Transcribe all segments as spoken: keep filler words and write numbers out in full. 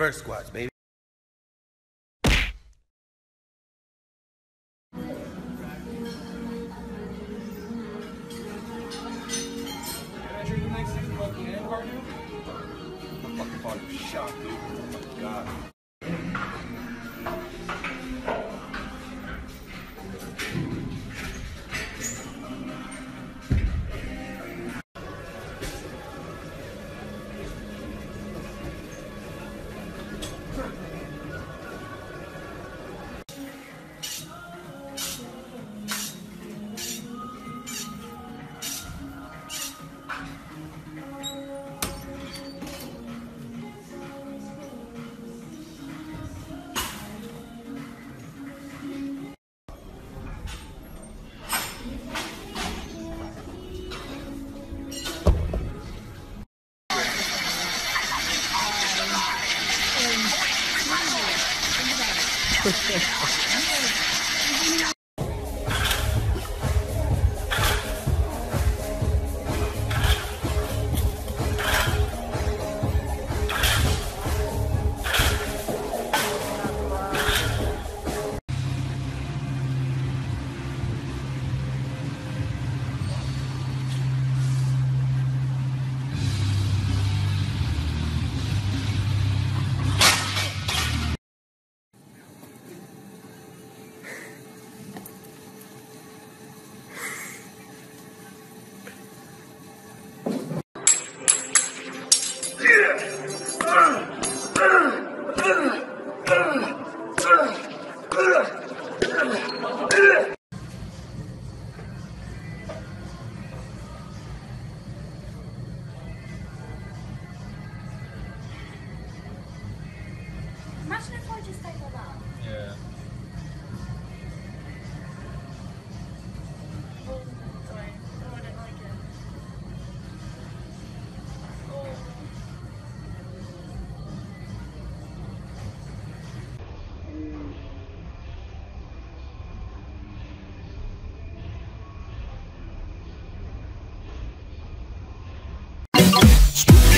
Reverse squats, baby.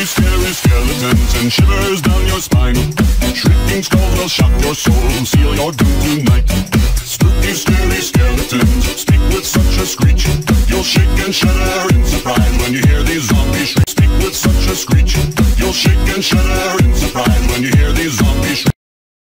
Scary skeletons and shivers down your spine. Shrieking skulls will shock your soul and seal your doom tonight. Spooky, scary skeletons speak with such a screech. You'll shake and shudder in surprise when you hear these zombies shriek. Speak with such a screech. You'll shake and shudder.